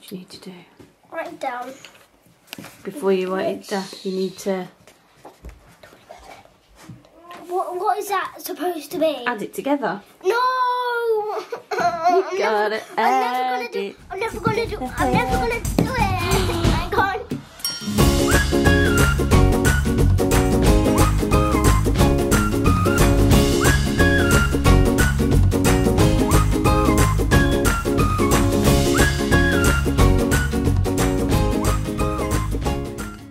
what you need to do. Write it down. Before you write it down, you need to... What is that supposed to be? Add it together. No! You got it. I'm never gonna do it. I can't.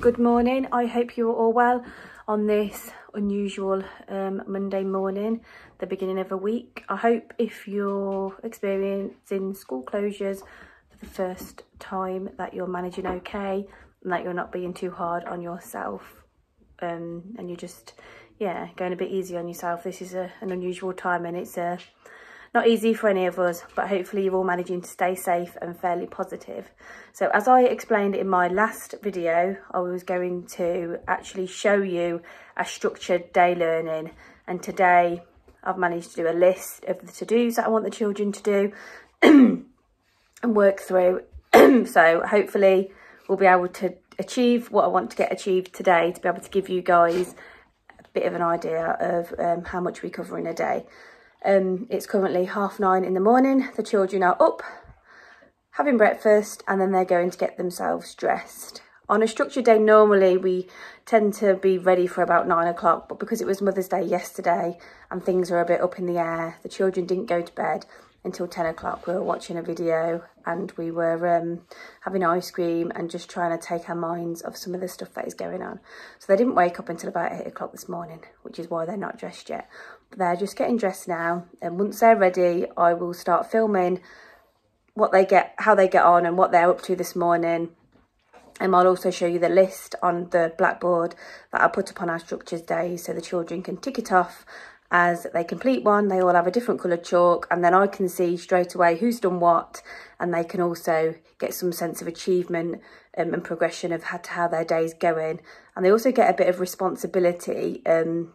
Good morning, I hope you're all well on this unusual Monday morning, the beginning of a week. I hope if you're experiencing school closures for the first time that you're managing okay and that you're not being too hard on yourself and you're just, yeah, going a bit easy on yourself. This is an unusual time and it's not easy for any of us, but hopefully you're all managing to stay safe and fairly positive. So as I explained in my last video, I was going to actually show you a structured day learning. And today I've managed to do a list of the to-dos that I want the children to do and work through. So hopefully we'll be able to achieve what I want to get achieved today to be able to give you guys a bit of an idea of how much we cover in a day. It's currently 9:30 in the morning. The children are up, having breakfast, and then they're going to get themselves dressed. On a structured day, normally we tend to be ready for about 9 o'clock, but because it was Mother's Day yesterday and things are a bit up in the air, the children didn't go to bed until 10 o'clock. We were watching a video and we were having ice cream and just trying to take our minds off some of the stuff that is going on. So they didn't wake up until about 8 o'clock this morning, which is why they're not dressed yet. But they're just getting dressed now, and once they're ready, I will start filming what they get, how they get on and what they're up to this morning. And I'll also show you the list on the blackboard that I put up on our structures day, so the children can tick it off. As they complete one, they all have a different coloured chalk, and then I can see straight away who's done what, and they can also get some sense of achievement and progression of how their day's going. And they also get a bit of responsibility and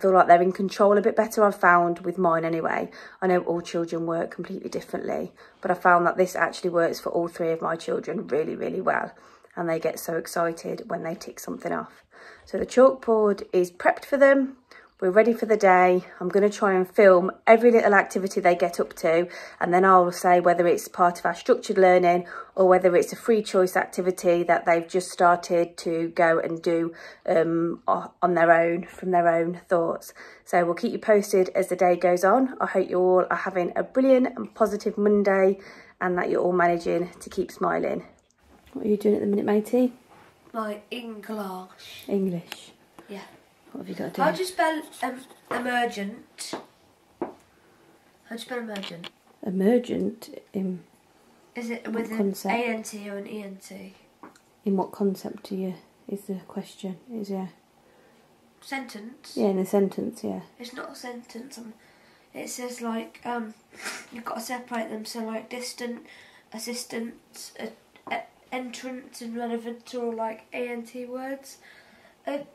feel like they're in control a bit better, I've found, with mine anyway. I know all children work completely differently, but I found that this actually works for all three of my children really, really well. And they get so excited when they tick something off. So the chalkboard is prepped for them. We're ready for the day. I'm going to try and film every little activity they get up to, and then I'll say whether it's part of our structured learning or whether it's a free choice activity that they've just started to go and do on their own, from their own thoughts. So we'll keep you posted as the day goes on. I hope you all are having a brilliant and positive Monday, and that you're all managing to keep smiling. What are you doing at the minute, matey? My English. English? Yeah. What have you got to do? How do you spell emergent? How do you spell emergent? Emergent in... Is it with an A-N-T or an E-N-T? In what concept do you... is the question, is there... Sentence? Yeah, in a sentence, yeah. It's not a sentence. It says like, you've got to separate them, so like distant, assistance, entrance and relevant are all like A-N-T words.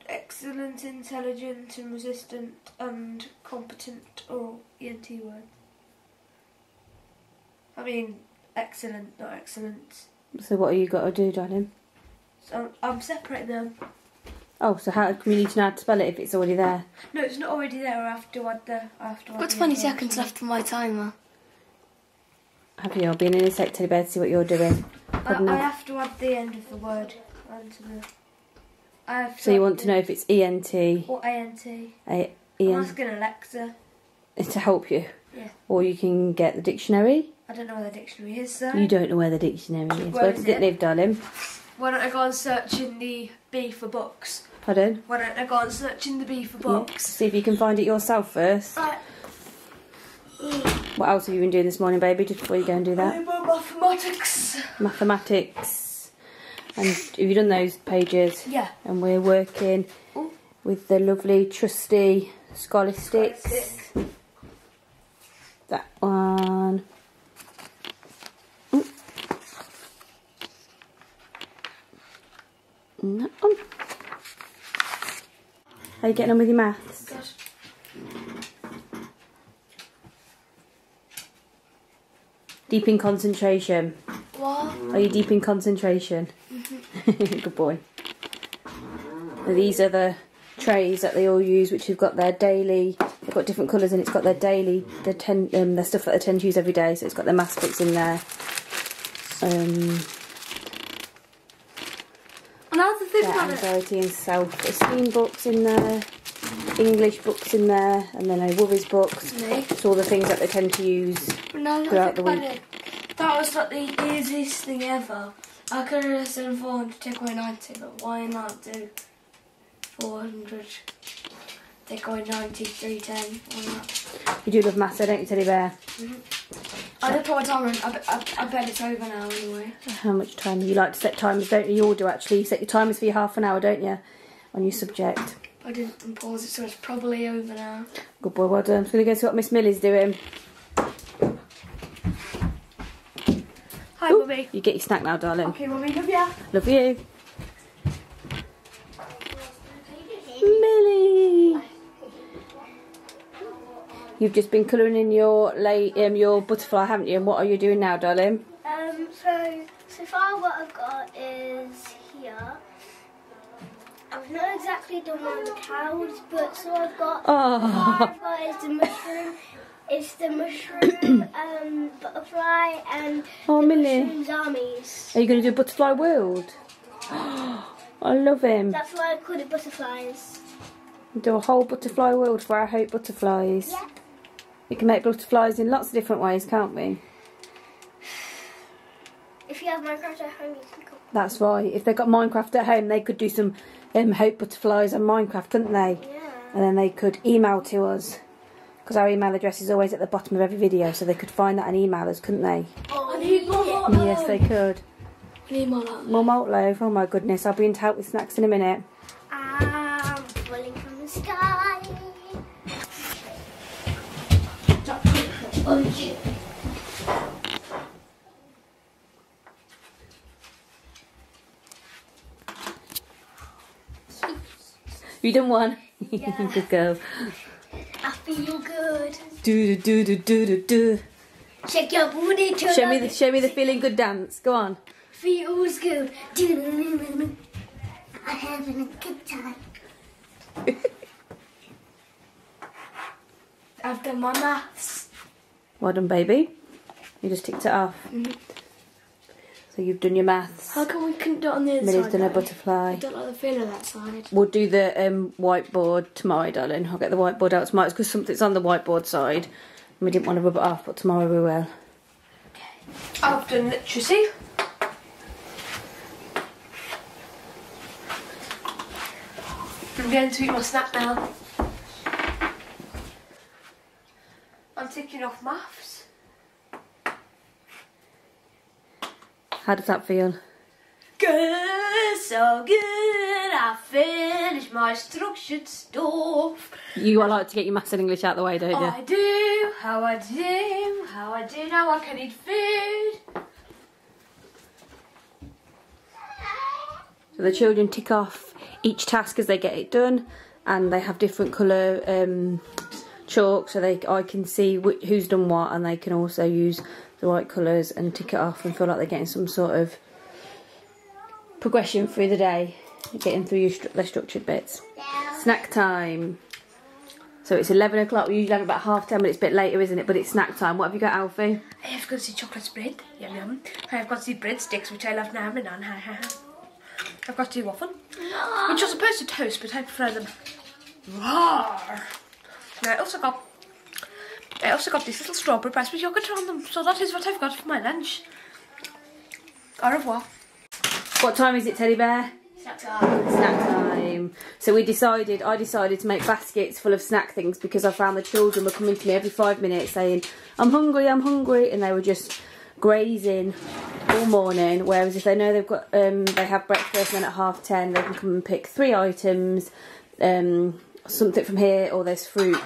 Excellent, intelligent and resistant and competent or ENT word. I mean, excellent, not excellent. So what have you got to do, darling? So I'm separating them. Oh, so how do we need to know how to spell it if it's already there? No, it's not already there. I have to add the... I've got 20 seconds left of my timer. Have you all been in a sec, Teddy Bear, to see what you're doing? I have to add the end of the word onto the... So you want to know if it's E-N-T... Or A-N-T. I'm asking Alexa. To help you? Yeah. Or you can get the dictionary. I don't know where the dictionary is, though. You don't know where the dictionary is. Where does it live, darling? Why don't I go on searching the B for books? Pardon? Why don't I go on searching the B for books? Yeah. See if you can find it yourself first. Right. What else have you been doing this morning, baby, just before you go and do that? Mathematics. Mathematics. And have you done those pages? Yeah. And we're working with the lovely, trusty Scholastic. That one. And that one. How are you getting on with your maths? Good. Deep in concentration. What? Are you deep in concentration? Mm-hmm. Good boy. Now these are the trays that they all use, which have got their daily. They've got different colours, and it's got their daily, their stuff that they tend to use every day. So it's got their maths books in there. Another thing about anxiety and self-esteem books in there, English books in there, and then no worries books. It's all the things that they tend to use throughout the week. That was like the easiest thing ever. I could have done 400, take away 90, but why not do 400, take away 90, 310, why not? You do love maths, don't you, Teddy Bear? Mm-hmm. I did put my timer in. I bet it's over now anyway. How much time? You like to set timers, don't you? You all do actually. You set your timers for your half an hour, don't you? On your subject. I didn't pause it, so it's probably over now. Good boy, well done. I'm just going to go see what Miss Millie's doing. Hi, Mummy. You get your snack now, darling. Okay, Mummy, love you. Love you. Millie! You've just been colouring in your butterfly, haven't you? And what are you doing now, darling? So far what I've got is here. I've not exactly done one of the cows, but so I've got. Oh. What I've got is the mushroom. It's the mushroom butterfly and mushrooms armies. Are you going to do butterfly world? I love him. That's why I call it butterflies. We'll do a whole butterfly world for our Hope butterflies. Yeah. We can make butterflies in lots of different ways, can't we? If you have Minecraft at home, you can cook. That's right. If they've got Minecraft at home, they could do some Hope butterflies on Minecraft, couldn't they? Yeah. And then they could email to us, because our email address is always at the bottom of every video, so they could find that and email us, couldn't they? Oh, I need more malt loaf. Yes, they could. I need more malt loaf. More malt loaf. Oh my goodness! I'll be in to help with snacks in a minute. I'm falling from the sky. You done one? Yeah. Good girl. I feel good. Do do do do do do. Check your booty. Show me the feeling good dance. Go on. Feels good. I'm having a good time. I've done my maths. Well done, baby. You just ticked it off. Mm-hmm. So you've done your maths. How come we couldn't do it on the other Millie's side? Millie's done a butterfly. I don't like the feel of that side. We'll do the whiteboard tomorrow, darling. I'll get the whiteboard out tomorrow. It's because something's on the whiteboard side. And we didn't want to rub it off, but tomorrow we will. Okay. I've done literacy. I'm going to eat my snack now. I'm ticking off maths. How does that feel? Good, so good, I finished my structured stuff. You like to get your maths and English out of the way, don't you? I do, how I do, now I can eat food. So the children tick off each task as they get it done, and they have different colour chalk, so I can see who's done what, and they can also use the right colours and tick it off and feel like they're getting some sort of progression through the day, getting through your their structured bits. Yeah. Snack time. So it's 11 o'clock, we usually have about 10:30, but it's a bit later, isn't it? But it's snack time. What have you got, Alfie? I have got the chocolate spread, yum yum. I have got the breadsticks, which I love now and on, ha ha. I've got the waffle, which you're supposed to toast, but I prefer them raw. Now I also got these little strawberry pies with yogurt on them, so that is what I've got for my lunch. Au revoir. What time is it, Teddy Bear? Snack time. Snack time. So I decided to make baskets full of snack things, because I found the children were coming to me every 5 minutes saying, I'm hungry, and they were just grazing all morning, whereas if they know they've got, they have breakfast, and then at 10:30 they can come and pick 3 items, something from here, or there's fruit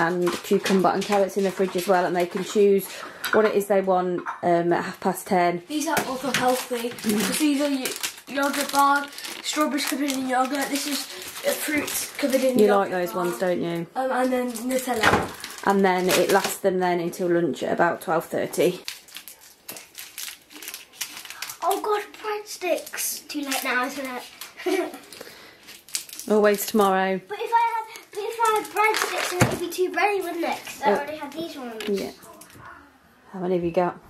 and cucumber and carrots in the fridge as well, and they can choose what it is they want at 10:30. These are also healthy, because these are yogurt bar, strawberries covered in yogurt, this is fruits covered in yogurt. You like those ones, don't you? And then Nutella. And then it lasts them then until lunch at about 12:30. sticks. Too late now, isn't it? Always tomorrow. But if I had bread sticks, then it would be too bready, wouldn't it? Because I already had these ones. Yeah. How many have you got?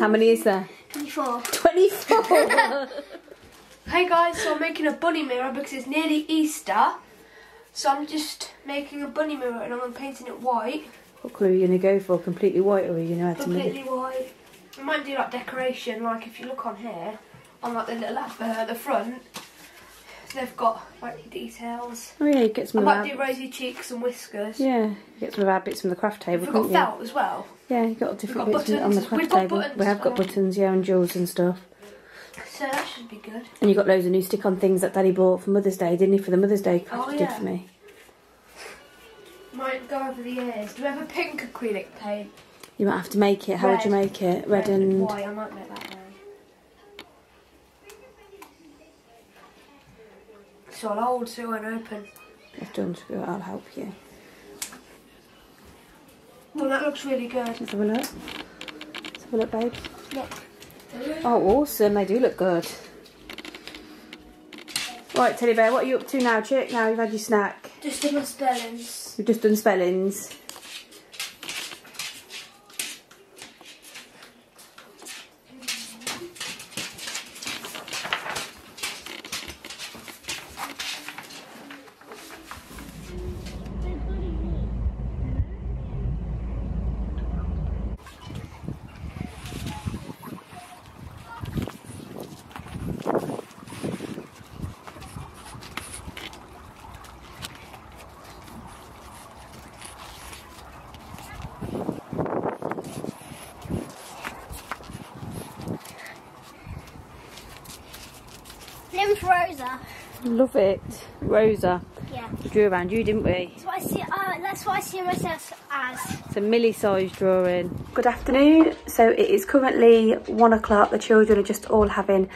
How many is there? 24. 24! Hey guys, so I'm making a bunny mirror because it's nearly Easter. So I'm just making a bunny mirror and I'm painting it white. What colour are you going to go for? Completely white, or you know how to make it? Completely white. I might do like decoration, like if you look on here, on like the little advert at the front, they've got like details. Oh yeah, you get some. I might do rosy cheeks and whiskers. Yeah, you get some rabbits from the craft table. We've got felt as well. Yeah, you've got different bits on the craft table. We have got buttons, yeah, and jewels and stuff. So that should be good. And you got loads of new stick-on things that Daddy bought for Mother's Day, didn't he? For the Mother's Day craft he did for me. Might go over the ears. Do we have a pink acrylic paint? You might have to make it. How would you make it? Red and white. I might make that now. So I'll hold so it won't open. I've done so I'll help you. Well, that looks really good. Let's have a look. Let's have a look, babe. Look. Oh, awesome. They do look good. Right, Teddy Bear, what are you up to now, chick? Now you've had your snack. Just done spellings. We've just done spellings. Rosa. Love it. Rosa. Yeah. We drew around you, didn't we? That's what I see, myself as. It's a milli-sized drawing. Good afternoon. So it is currently 1 o'clock. The children are just all having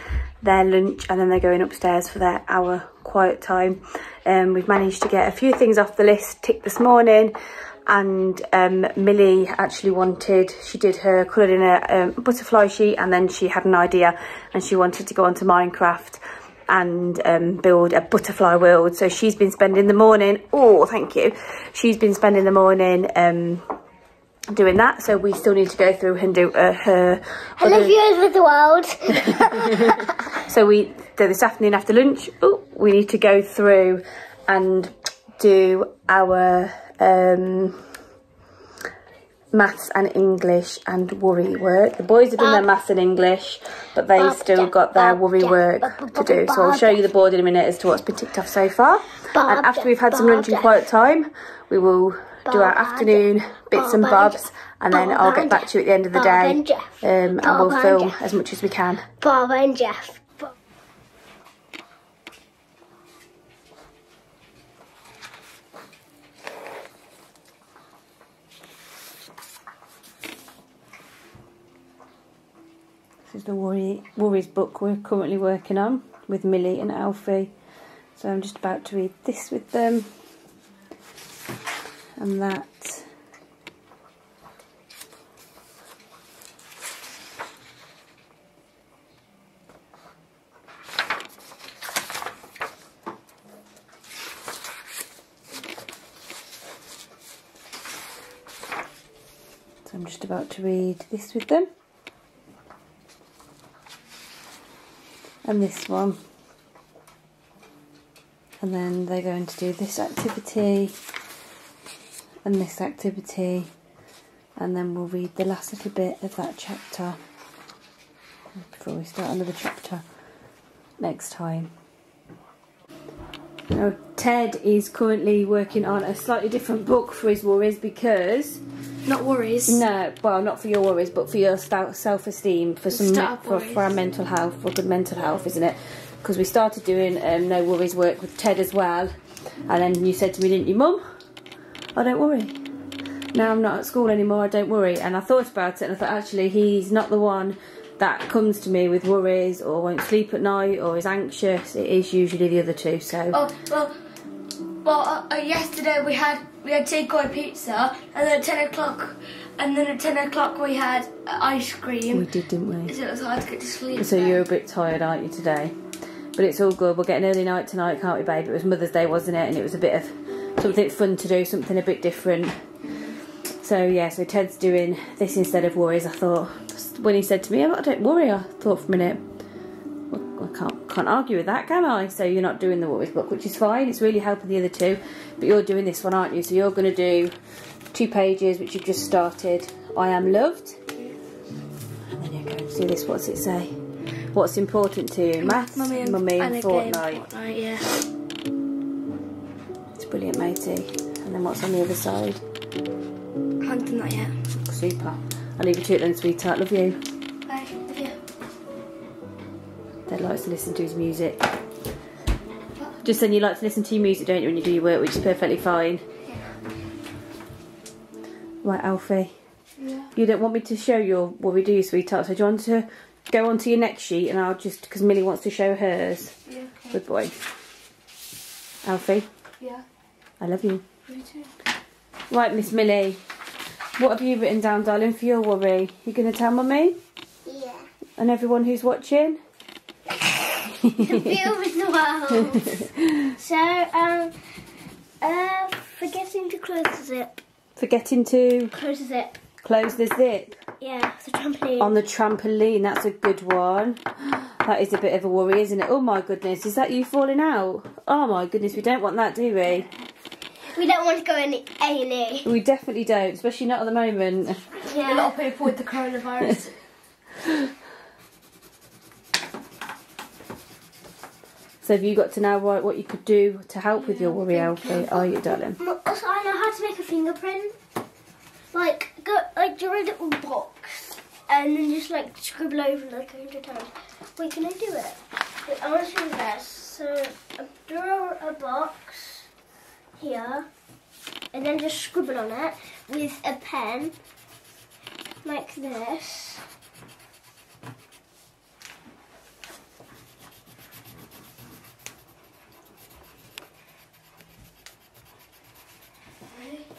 their lunch and then they're going upstairs for their hour quiet time. We've managed to get a few things off the list ticked this morning. And Millie actually wanted, she did her coloured in a butterfly sheet and then she had an idea and she wanted to go onto Minecraft and build a butterfly world. So she's been spending the morning, oh thank you, she's been spending the morning doing that. So we still need to go through and do her views with the world. So we this afternoon after lunch, oh, we need to go through and do our maths and English and worry work. The boys have done their maths and English, but they've still got their worry work to do. So I'll show you the board in a minute as to what's been ticked off so far. And after we've had some lunch and quiet time, we will do our afternoon bits and bobs, and then I'll get back to you at the end of the day, and we'll film as much as we can. Bob and Jeff. This is the Worries book we're currently working on with Millie and Alfie. So I'm just about to read this with them. And that. So I'm just about to read this with them. And this one, and then they're going to do this activity and this activity, and then we'll read the last little bit of that chapter before we start another chapter next time. Now Ted is currently working on a slightly different book for his worries because not worries. No, well, not for your worries, but for your self-esteem, for our mental health, for good mental health, isn't it? Because we started doing no worries work with Ted as well, and then you said to me, didn't you, Mum? I don't worry. Now I'm not at school anymore. I don't worry. And I thought about it, and I thought actually he's not the one that comes to me with worries or won't sleep at night or is anxious. It is usually the other two. So. Oh well. But yesterday we had takeaway pizza, and then at 10 o'clock, we had ice cream. We did, didn't we? So it was hard to get to sleep. So you're a bit tired, aren't you, today? But it's all good. We'll get an early night tonight, can't we, babe? It was Mother's Day, wasn't it? And it was a bit of something fun to do, something a bit different. So yeah, so Ted's doing this instead of worries. I thought when he said to me, "I don't worry," I thought for a minute, well, I can't argue with that, can I? So you're not doing the worries book, which is fine. It's really helping the other two, but you're doing this one, aren't you? So you're going to do 2 pages, which you've just started. I am loved, and then you're going to do this. What's it say? What's important to you? Maths, Mummy, and Fortnite. Fortnite, yeah. It's brilliant, matey. And then what's on the other side? I haven't done that yet. Super. I'll leave you to it then, sweetheart. Love you. Bye. Love you. Dad likes to listen to his music. What? Just then, you like to listen to your music, don't you, when you do your work, which is perfectly fine. Yeah. Right, Alfie. Yeah. You don't want me to show your worry, do you, sweetheart? So do you want to go on to your next sheet, and I'll just, because Millie wants to show hers. Yeah, okay. Good boy. Alfie? Yeah. I love you. You too. Right, Miss Millie, what have you written down, darling, for your worry? You going to tell Mummy? Yeah. And everyone who's watching? The view is the world. So, forgetting to close the zip. Forgetting to? Close the zip. Close the zip. Yeah, the trampoline. On the trampoline, that's a good one. That is a bit of a worry, isn't it? Oh my goodness, is that you falling out? Oh my goodness, we don't want that, do we? We don't want to go in A&E. We definitely don't, especially not at the moment. Yeah. A lot of people with the coronavirus. So have you got to now write what you could do to help with your worry, Alfie? Are you, darling? Also, I know how to make a fingerprint. Like, go, like, draw a little box and then just like scribble over like 100 times. Wait, can I do it? Wait, I want to do this. So, draw a box here and then just scribble on it with a pen like this.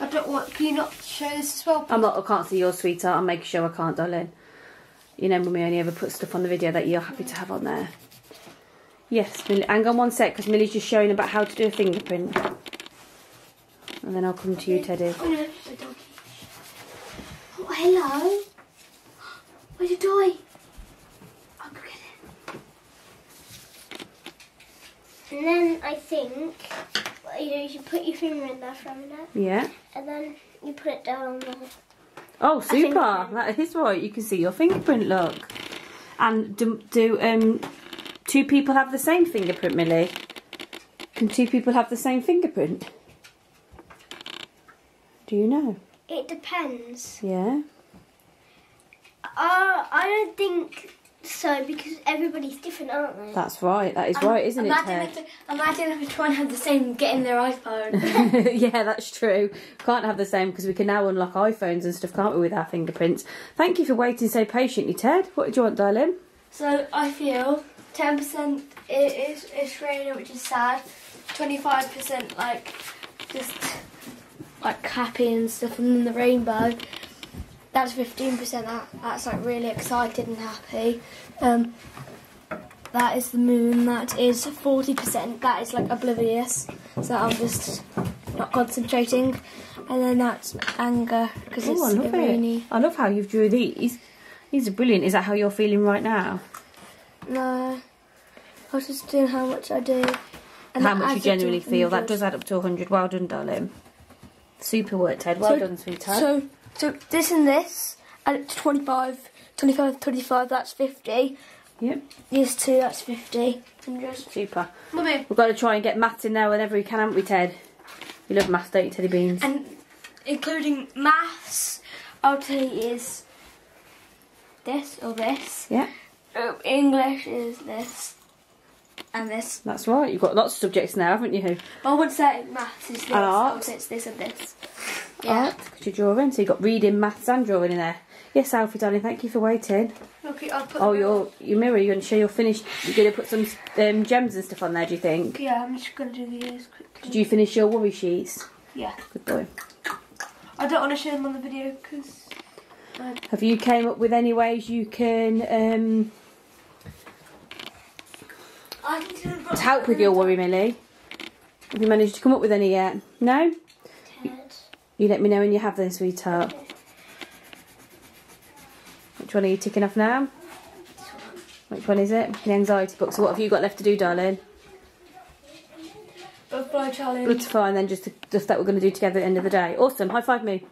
I don't want, can you not show this as well, please? I can't see your sweetheart. I'm making sure I can't, darling. You know, Mummy only ever put stuff on the video that you're happy to have on there. Yes, Millie, hang on one sec, because Millie's just showing about how to do a fingerprint. And then I'll come to you, Teddy. Oh, no, the doggy. Oh, hello. Where's your toy? I'll go get it. And then I think, you know, you should put your finger in there for a minute. Yeah. And then you put it down on the... Oh, super! That is right. You can see your fingerprint, look. And do two people have the same fingerprint, Millie? Can two people have the same fingerprint? Do you know? It depends. Yeah? I don't think... So, because everybody's different, aren't they? That's right. That is right, isn't it? Imagine if everyone had the same getting their iPhone. Yeah, that's true. Can't have the same because we can now unlock iPhones and stuff, can't we, with our fingerprints? Thank you for waiting so patiently, Ted. What did you want, darling? So I feel 10% is raining, which is sad. 25% like just like happy and stuff, and then the rainbow. That's 15%. That's like really excited and happy. That is the moon. That is 40%. That is like oblivious. So I'm just not concentrating. And then that's anger because it's rainy. I love how you've drew these. These are brilliant. Is that how you're feeling right now? No, I was just doing how much I do. And how much you generally feel. That does add up to 100. Well done, darling. Super work, Ted. Well done, sweetheart. So this and this, and it's 25, that's 50. Yep. These two, that's 50. 100. Super. Mummy. We've got to try and get maths in there whenever we can, haven't we, Ted? You love maths, don't you, Teddy Beans? And including maths, I'll tell you, is this or this. Yeah. English is this and this. That's right. You've got lots of subjects now, haven't you? I would say maths is this. And art. It's this and this. Yeah. Art, because you're drawing, so you've got reading, maths and drawing in there. Yes, Alfie, darling, thank you for waiting. Okay, I'll put your mirror, you're going to show your finish. You're going to put some gems and stuff on there, do you think? Yeah, I'm just going to do these quickly. Did you finish your worry sheets? Yeah. Good boy. I don't want to show them on the video because... Have you came up with any ways you can... to help with your worry, Millie? Have you managed to come up with any yet? No? You let me know when you have them, sweetheart. Which one are you ticking off now? Which one is it? The anxiety book. So what have you got left to do, darling? Butterfly challenge. Butterfly, and then just that we're going to do together at the end of the day. Awesome. High five me.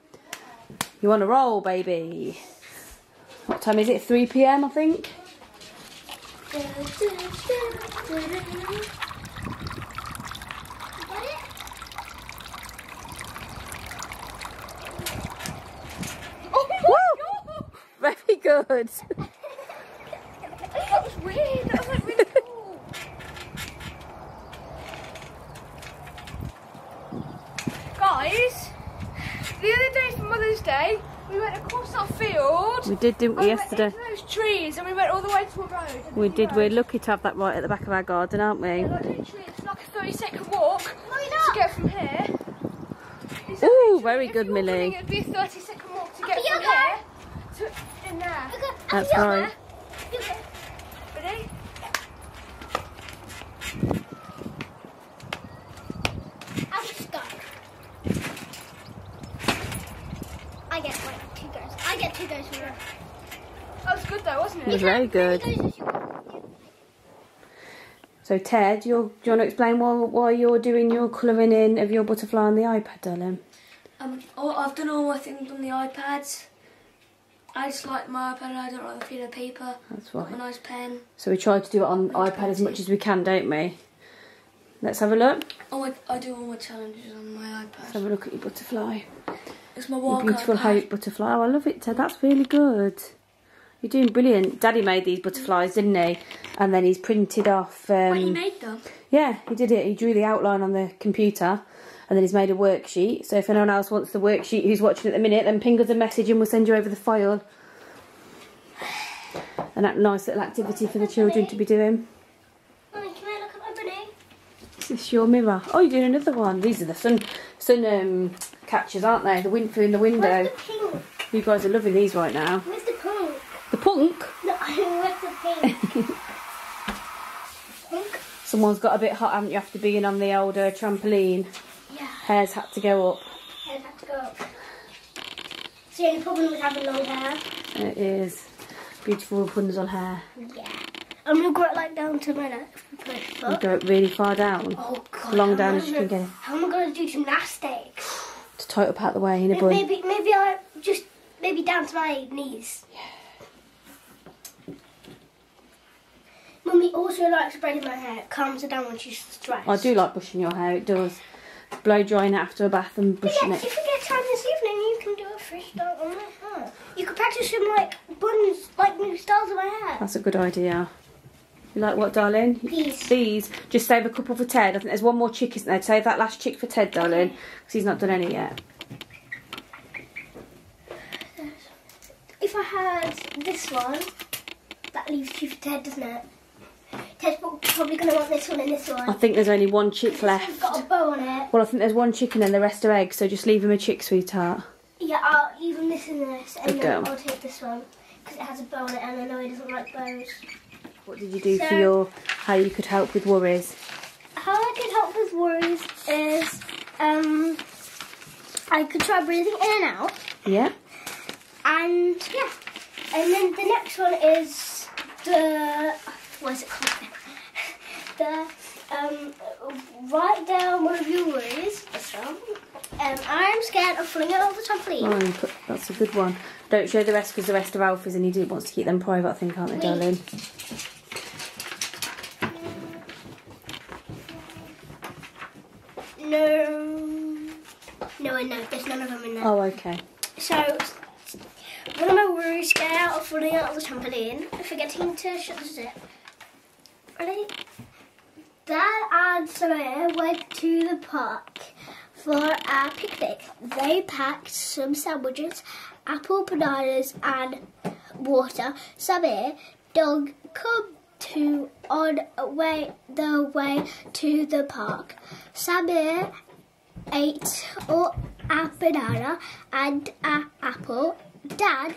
You're on a roll, baby. What time is it? 3 PM, I think. Very good. That was weird. That was like really cool. Guys, the other day for Mother's Day, we went across our field. We did, didn't we, yesterday? We went into those trees and we went all the way to a road. We did. We're lucky to have that right at the back of our garden, aren't we? Yeah, like little trees. It's like a 30-second walk to get from here. Ooh, very good, Millie. It'd be a 30-second walk to get from here. In there. That's right. Ready? I'm stuck. I get like 2 goes. I get 2 goes for that. That was good though, wasn't it? It was very good. So Ted, do you want to explain why you're doing your colouring in of your butterfly on the iPad, darling? I've done all my things on the iPads. I just like my iPad and I don't like the piece of paper. That's right. A nice pen. So we try to do it on iPad as much as we can, don't we? Let's have a look. Oh, I do all my challenges on my iPad. Let's have a look at your butterfly. It's my wild beautiful iPad. Hope butterfly. Oh, I love it, Ted. That's really good. You're doing brilliant. Daddy made these butterflies, didn't he? And then he's printed off... he made them? Yeah, he did it. He drew the outline on the computer. And then he's made a worksheet. So if anyone else wants the worksheet who's watching at the minute, then ping us a message and we'll send you over the file. And that nice little activity for the children to be doing. Mummy, can I look at my bunny? Is this your mirror? Oh, you're doing another one. These are the sun catchers, aren't they? The wind through in the window. Where's the pink? You guys are loving these right now. Where's the punk? The punk? No, where's the pink? Punk? Someone's got a bit hot, haven't you, after being on the old trampoline? Hair's had to go up. Hair's had to go up. It's the only problem with having long hair. It is. Beautiful Rapunzel hair. Yeah. And we'll grow it like down to my neck. We'll go it really far down. Oh God. Long down as you can get it. How am I going to do gymnastics? To tie it up out the way, innit boy? Maybe I just, maybe down to my knees. Yeah. Mummy also likes braiding my hair. It calms her down when she's stressed. I do like brushing your hair, it does. Blow drying it after a bath and brushing it. If you get time this evening, you can do a freestyle on my hair. You could practice some like buns, like new styles of my hair. That's a good idea. You like what, darling? Peas. These. Just save a couple for Ted. I think there's one more chick, isn't there? Save that last chick for Ted, darling, because he's not done any yet. If I had this one, that leaves 2 for Ted, doesn't it? Ted's probably going to want this one and this one. I think there's only one chick left. It's got a bow on it. Well, I think there's one chick and then the rest are eggs, so just leave him a chick, sweetheart. Yeah, I'll leave him this and this, and then I'll take this one, because it has a bow on it, and I know he doesn't like bows. What did you do for your... how you could help with worries? How I could help with worries is... I could try breathing in and out. Yeah. And, yeah. And then the next one is the... what is it called? Write down one of your worries. This one. I'm scared of falling off the trampoline. Oh, that's a good one. Don't show the rest because the rest are Alfie's and he wants to keep them private, I think, aren't they, darling? No, there's none of them in there. Oh, okay. So. One of my worries, scare of falling out of the trampoline, forgetting to shut the zip. Ready? Dad and Samir went to the park for a picnic. They packed some sandwiches apple, bananas and water. Samir, Doug, come to on way the way to the park. Samir ate up a banana and an apple. Dad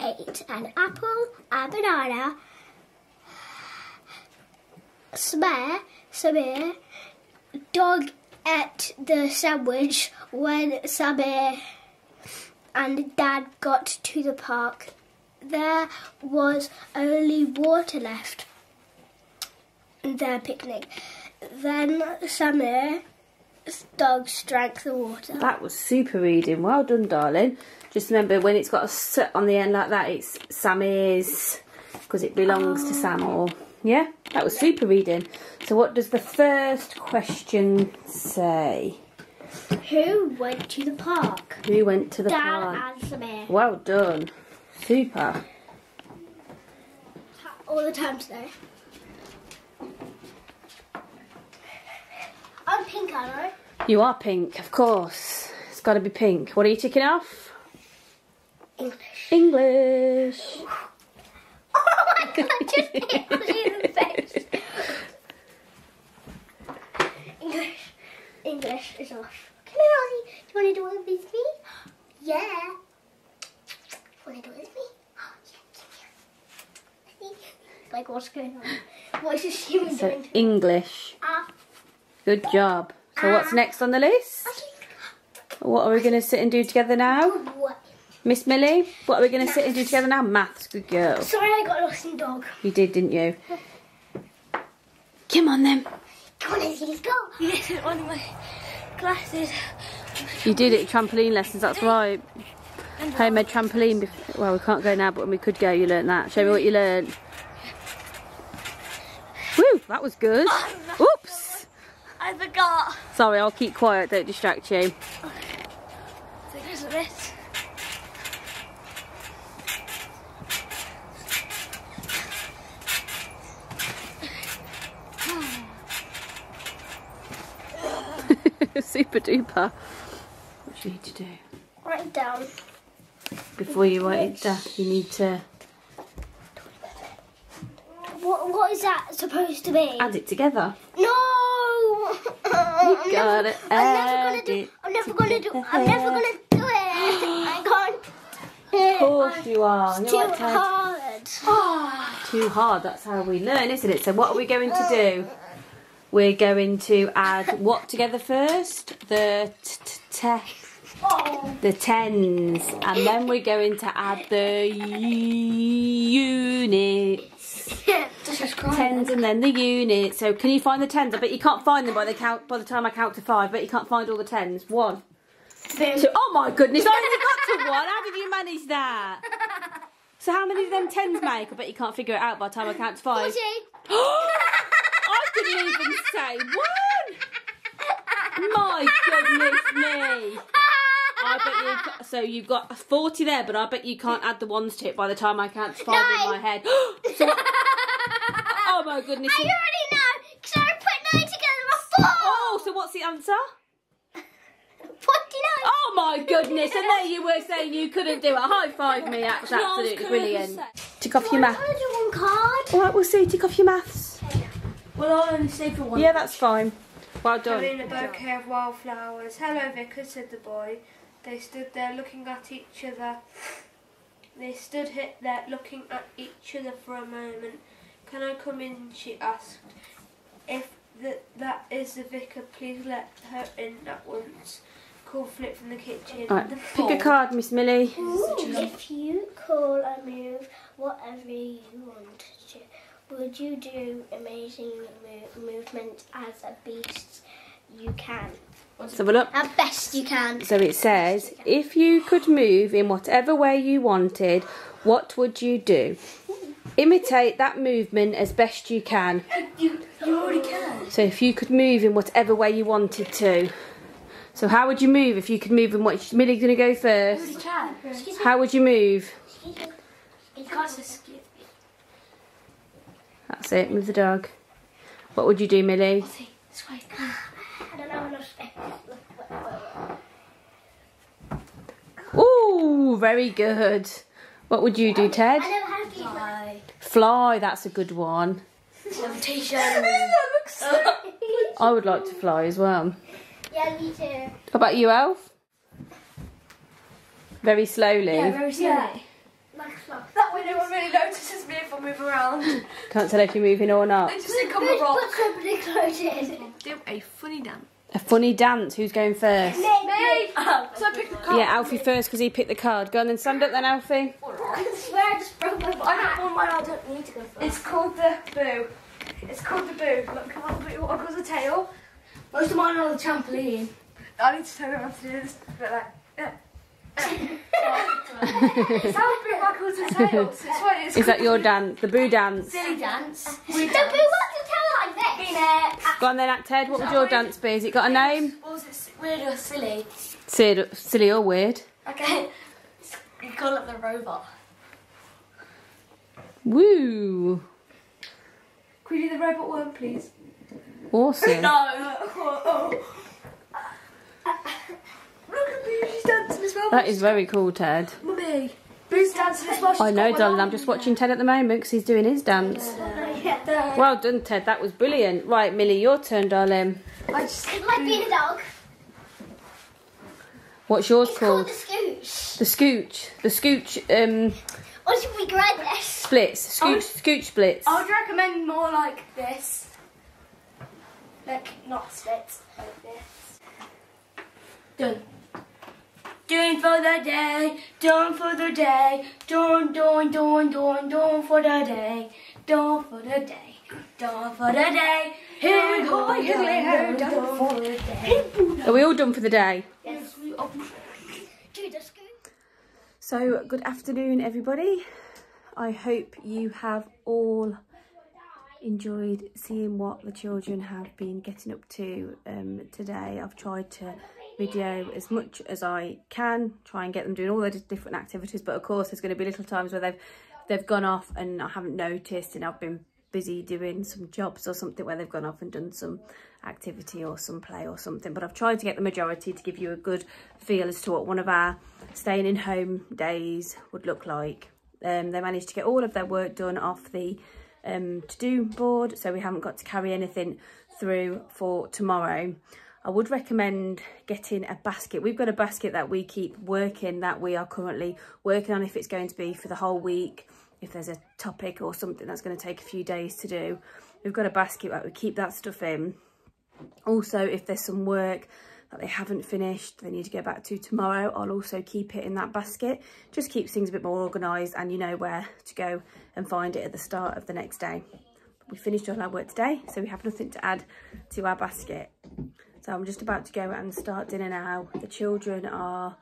ate an apple, a banana. Samir, Doug ate the sandwich when Samir and Dad got to the park. There was only water left in their picnic. Then Samir, Dogs drank the water. That was super reading. Well done, darling. Just remember, when it's got a S on the end like that, it's Samir's, because it belongs to Sam or... Yeah, that was super reading. So what does the first question say? Who went to the park? Who went to the park? Dad and Samir. Well done. Super. All the time today. I'm pink, aren't I? You are pink, of course. It's got to be pink. What are you ticking off? English. English. Oh my God, I just hit me in the face. English. English is off. Come here, Ozzy. Do you want to do it with me? Yeah. Want to do it with me? Oh, yeah, come here. Like, what's going on? What is she doing? So English. Good job. So what's next on the list? What are we going to sit and do together now? Miss Millie, what are we going to sit and do together now? Maths, good girl. Sorry, I got lost in dog. You did, didn't you? Come on then. Come on, Izzy, let's go. You did it on my glasses. You did it, trampoline lessons, that's right. Homemade trampoline. Well, we can't go now, but when we could go, you learnt that. Show me what you learnt. Woo, that was good. Oops. I forgot. Sorry, I'll keep quiet, don't distract you. Okay. So here's a bit. Super duper. What do you need to do? Write it down. Before you write it down, you need to... What is that supposed to be? Add it together. No! I'm never gonna do it. I can't. Of course you are. It's too hard. Too hard. That's how we learn, isn't it? So what are we going to do? We're going to add what together first? The tens, and then we're going to add the units. Tens and then the units. So can you find the tens? I bet you can't find them by the time I count to five. I bet you can't find all the tens. 1, 2. Oh my goodness! I only got to 1. How did you manage that? So how many of them tens make? I bet you can't figure it out by the time I count to 5. 40. I couldn't even say 1. My goodness me! I bet you. So you've got 40 there, but I bet you can't add the ones to it by the time I count to 5 in my head. So, oh my goodness! I already know because I put 9 together before. Oh, so what's the answer? 49. Oh my goodness! And there you were saying you couldn't do it. High five me! That's absolutely brilliant. Tick off your maths. I want to do one card. All right, we'll see. Tick off your maths. Well, I'll only stay for one. Yeah, that's fine. Well done. Having a bouquet of wildflowers. Hello, Vicar, said the boy. They stood there looking at each other. They stood there looking at each other for a moment. Can I come in, she asked. If that is the vicar, please let her in at once. Call Flip from the kitchen. Right, pick a card, Miss Millie. Ooh, if you call and move whatever you want to, would you do amazing movements as a beast? You can. Let's have a look. At best you can. So it says, if you could move in whatever way you wanted, what would you do? Imitate that movement as best you can. You already can. So if you could move in whatever way you wanted to. So how would you move if you could move in what... Millie's going to go first. How would you move? That's it, move the dog. What would you do, Millie? I don't know. Ooh, very good. What would you do, Ted? Fly, that's a good one. I would like to fly as well. Yeah, me too. How about you, Elf? Very slowly. Yeah, very slowly. Yeah. Like a fly. That way no one really notices me if I move around. Can't tell if you're moving or not. They just think I'm a rock. Do a funny dance. A funny dance? Who's going first? Me! So I picked the card. Yeah, Alfie first because he picked the card. Go on and stand up then, Alfie. I swear I just broke my back. I don't want mine, I don't need to go first. It's called the boo. It's called the boo. Look, come on, put your uncle's a tail. Most of mine are on the trampoline. I need to tell you how to do this. But like, yeah. It's Alfie, Michael's a tail. So it's funny. It's is that your dance? The boo dance? Silly dance. We the dance. Boo wants a tail like this. Go on then, act Ted. What would your dance be? Has it got a name? Or was it weird or silly? Silly or weird. Okay. You call it the robot. Woo! Can we do the robot word, please? Awesome. No! Look at me, she's dancing as well. That is very cool, Ted. Mummy, who's dancing as well? I know, darling. I'm just watching Ted at the moment because he's doing his dance. Well done, Ted. That was brilliant. Right, Millie, your turn, darling. It's like being a dog. What's yours called? It's called the scooch. The scooch. The scooch. What should we grab this? Splits. Scooch splits. I would recommend more like this. Like, not splits. Like this. Done. Done for the day. Done for the day. Done for the day. Done for the day. Done for the day. Here we go. Here we go. For the day. Are we all done for the day? Yes, we are. So, good afternoon, everybody. I hope you have all enjoyed seeing what the children have been getting up to today. I've tried to video as much as I can, try and get them doing all their different activities, but of course there's going to be little times where they've gone off and I haven't noticed, and I've been busy doing some jobs or something where they've gone off and done some activity or some play or something. But I've tried to get the majority to give you a good feel as to what one of our staying in home days would look like. They managed to get all of their work done off the to-do board, so we haven't got to carry anything through for tomorrow. I would recommend getting a basket. We've got a basket that we keep working, that we are currently working on, if it's going to be for the whole week, if there's a topic or something that's going to take a few days to do. We've got a basket that we keep that stuff in. Also, if there's some work that they haven't finished, they need to go back to tomorrow, I'll also keep it in that basket. Just keeps things a bit more organised and you know where to go and find it at the start of the next day. We finished all our work today, so we have nothing to add to our basket. So I'm just about to go and start dinner now. The children are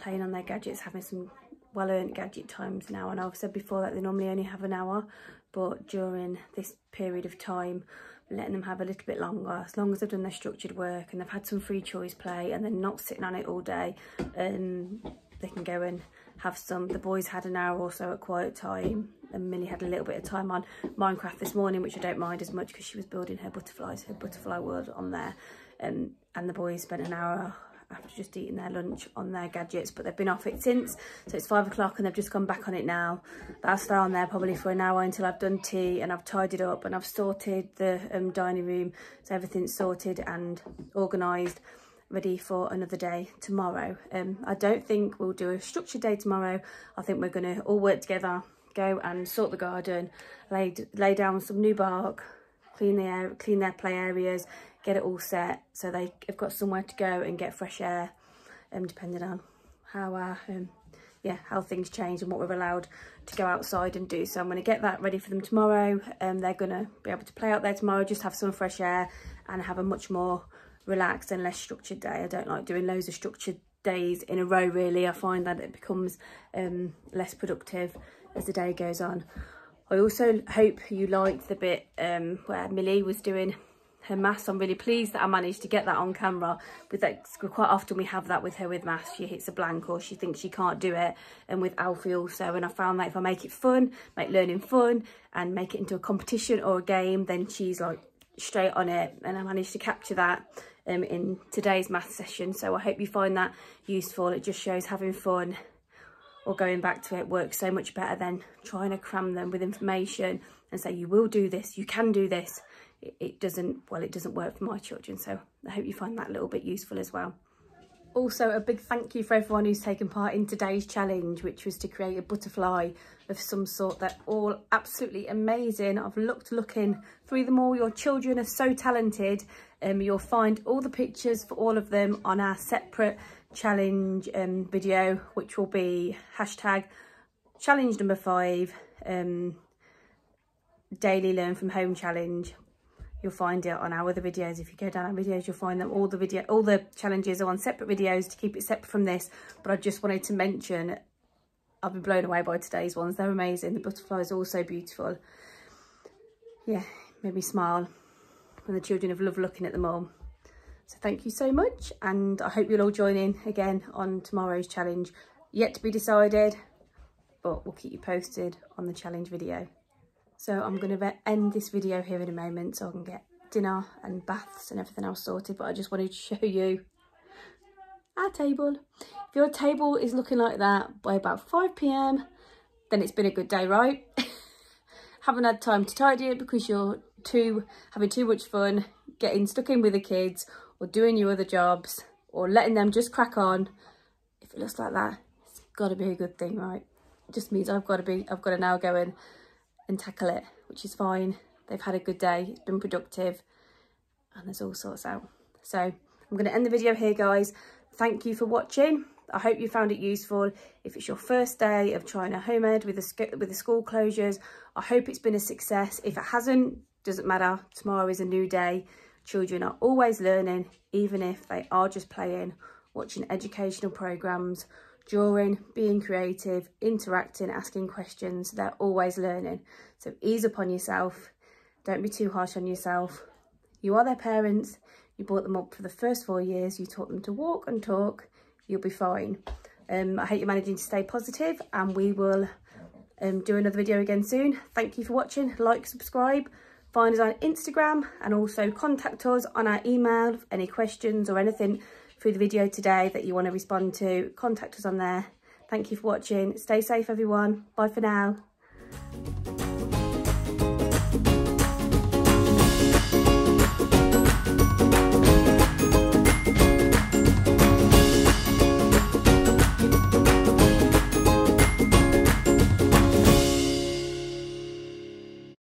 playing on their gadgets, having some well-earned gadget times now, and I've said before that they normally only have an hour, but during this period of time I'm letting them have a little bit longer, as long as they've done their structured work and they've had some free choice play and they're not sitting on it all day. They can go and have some. The boys had an hour or so at quiet time, and Millie had a little bit of time on Minecraft this morning, which I don't mind as much because she was building her butterflies, her butterfly world on there, and the boys spent an hour after just eating their lunch on their gadgets, but they've been off it since, so it's 5 o'clock and they've just gone back on it now. That'll stay on there probably for an hour until I've done tea and I've tidied up and I've sorted the dining room, so everything's sorted and organised, ready for another day tomorrow. I don't think we'll do a structured day tomorrow. I think we're going to all work together, go and sort the garden, lay down some new bark, clean their play areas, get it all set so they've got somewhere to go and get fresh air, depending on how how things change and what we're allowed to go outside and do. So I'm going to get that ready for them tomorrow, and they're going to be able to play out there tomorrow, just have some fresh air and have a much more relaxed and less structured day. I don't like doing loads of structured days in a row, really. I find that it becomes less productive as the day goes on. I also hope you liked the bit where Millie was doing her maths. I'm really pleased that I managed to get that on camera. With that, quite often we have that with her with maths. She hits a blank or she thinks she can't do it. And with Alfie also. And I found that if I make it fun, make learning fun, and make it into a competition or a game, then she's like straight on it. And I managed to capture that in today's maths session. So I hope you find that useful. It just shows having fun or going back to it works so much better than trying to cram them with information and say, you will do this, you can do this. It doesn't work for my children. So I hope you find that a little bit useful as well. Also, a big thank you for everyone who's taken part in today's challenge, which was to create a butterfly of some sort. They're all absolutely amazing. I've looking through them all. Your children are so talented. You'll find all the pictures for all of them on our separate challenge video, which will be hashtag challenge number 5, daily learn from home challenge. You'll find it on our other videos. If you go down our videos, you'll find them all the challenges are on separate videos to keep it separate from this. But I just wanted to mention, I've been blown away by today's ones. They're amazing. The butterflies are also beautiful. Yeah, made me smile. And the children have loved looking at them all. So thank you so much. And I hope you'll all join in again on tomorrow's challenge. Yet to be decided, but we'll keep you posted on the challenge video. So I'm going to end this video here in a moment so I can get dinner and baths and everything else sorted. But I just wanted to show you our table. If your table is looking like that by about 5 p.m, then it's been a good day, right? Haven't had time to tidy it because you're having too much fun, getting stuck in with the kids or doing your other jobs or letting them just crack on. If it looks like that, it's got to be a good thing, right? It just means I've got to now go and tackle it, which is fine. They've had a good day, it's been productive, and there's all sorts out. So I'm going to end the video here, guys. Thank you for watching. I hope you found it useful. If it's your first day of trying a home ed with the school closures, I hope it's been a success. If it hasn't, doesn't matter. Tomorrow is a new day. Children are always learning, even if they are just playing, watching educational programs, drawing, being creative, interacting, asking questions. They're always learning. So ease up on yourself. Don't be too harsh on yourself. You are their parents. You brought them up for the first 4 years. You taught them to walk and talk. You'll be fine. I hope you're managing to stay positive, and we will do another video again soon. Thank you for watching. Like, subscribe. Find us on Instagram, and also contact us on our email if any questions or anything through the video today that you want to respond to. Contact us on there. Thank you for watching. Stay safe, everyone. Bye for now.